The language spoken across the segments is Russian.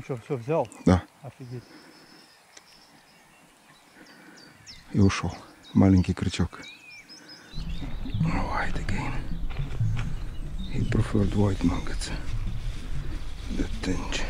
А что, все взял? Да. Офигеть. И ушел. Маленький крючок. White again. He preferred white maggots. The tinge.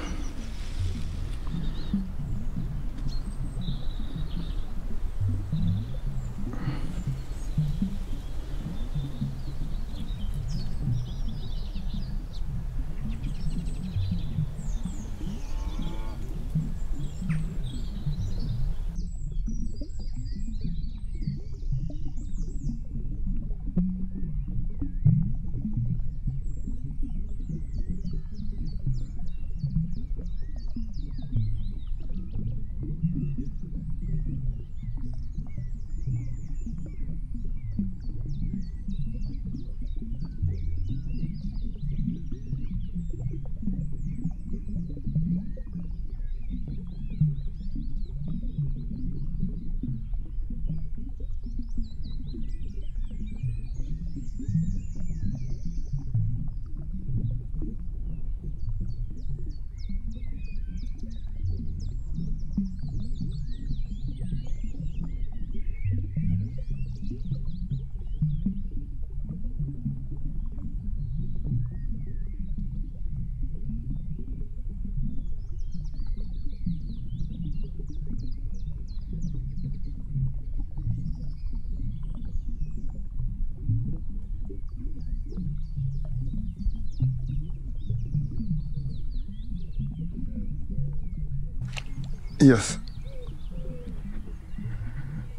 Yes.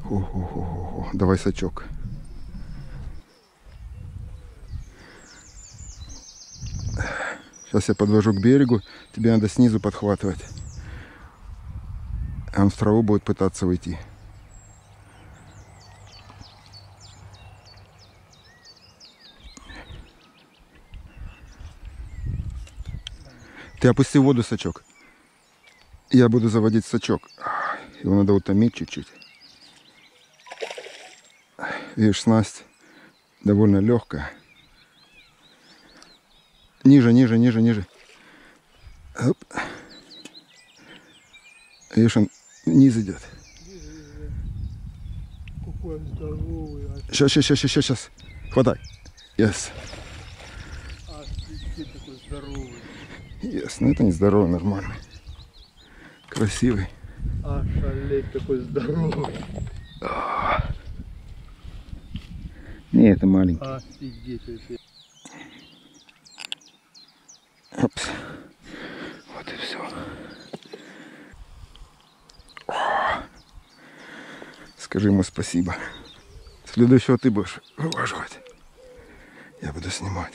О-о-о-о-о. Давай сачок. Сейчас я подвожу к берегу. Тебе надо снизу подхватывать. Он в траву будет пытаться уйти. Ты опусти в воду сачок. Я буду заводить сачок. Его надо утомить чуть-чуть. Видишь, снасть довольно легкая. Ниже, ниже, ниже, ниже. Оп. Видишь, он вниз идет. Сейчас, сейчас, сейчас, сейчас. Хватай. Yes. Yes, но это не здоровый, нормально. Красивый. А, шалеть такой здоровый. Не, это маленький. Офигеть, офигеть. Опс. Вот и все. Скажи ему спасибо. Следующего ты будешь вываживать. Я буду снимать.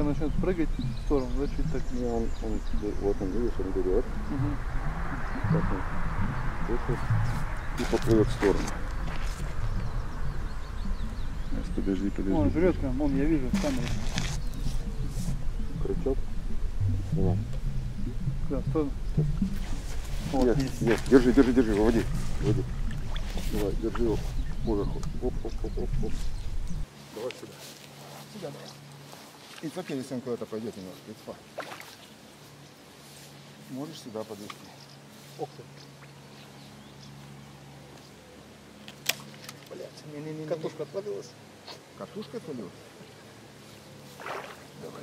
Начнет прыгать в сторону, да, чуть так. Не, он, видишь, он берет. Угу. Так он, и поплывет в сторону. Сейчас, подожди, подожди. Он жрет, он, я вижу, в камере. Крючок. Давай. Да, стой. Вот, нет. Держи, держи, держи, выводи. Выводи. Давай, держи его поверху. Оп. Давай сюда. Сюда, давай. It's okay, если он куда-то пойдет немножко, it's fine. Можешь сюда подвести. Ох ты. Блядь, не. Катушка отвалилась. Катушка отвалилась? Давай.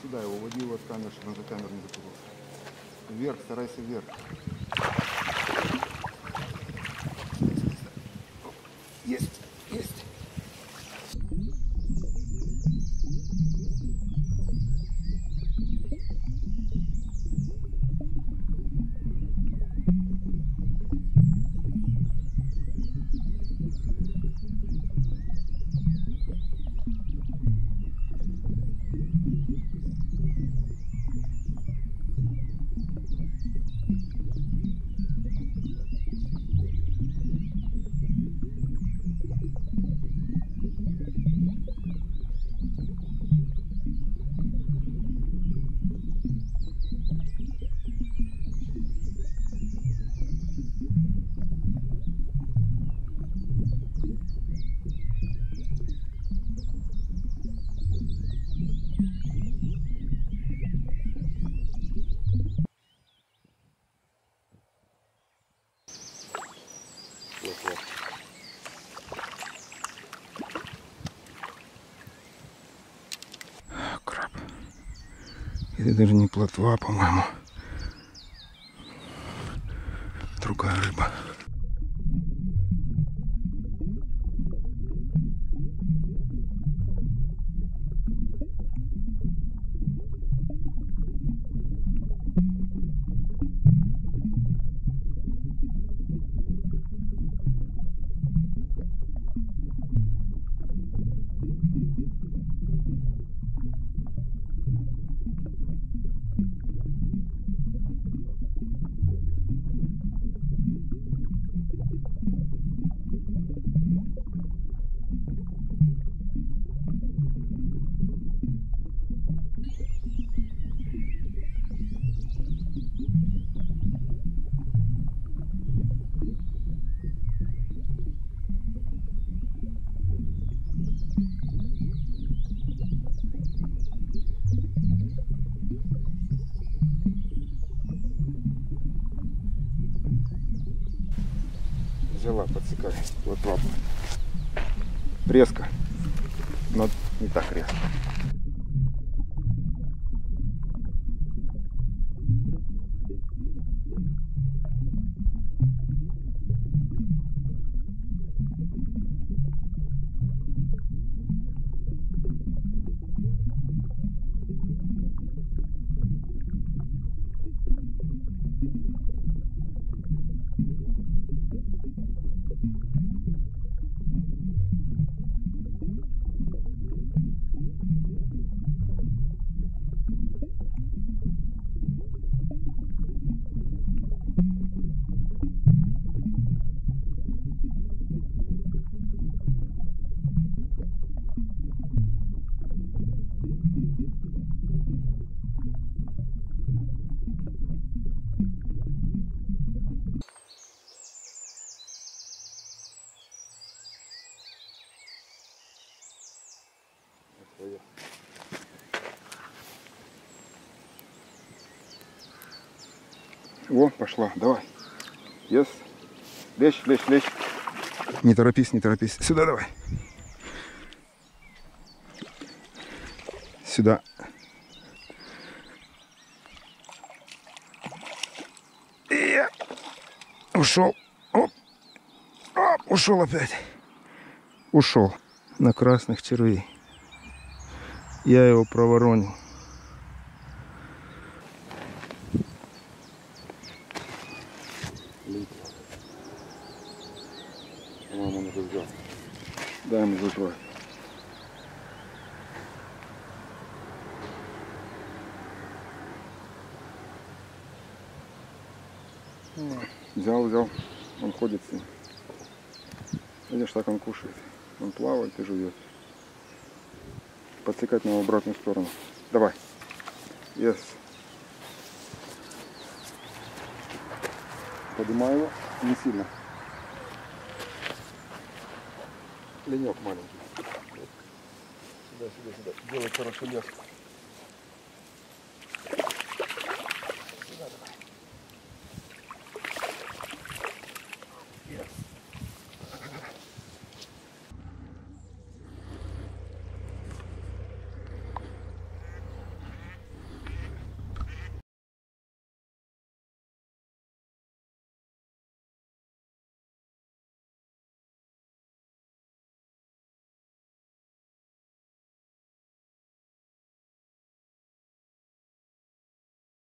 Сюда его уводи от камеры, чтобы он за камеру не запутался. Вверх, старайся вверх. Есть. Thank you. look. Краб. Это даже не плотва, по-моему. Другая рыба. Взяла, подсекай, вот лапу. Резко, но не так резко. О, пошла, давай. Yes. Лечь, лечь, лечь. Не торопись, не торопись. Сюда давай. Сюда. И ушел. Оп. Оп. Ушел опять. Ушел. На красных червей. Я его проворонил. Дай ему закрой. Взял, взял. Он ходит с ним. Видишь, так он кушает. Он плавает и живет. Подсекать на обратную сторону. Давай. Yes. Поднимай его. Не сильно. Ленек маленький. Сюда, сюда, сюда. Делай хорошо леску.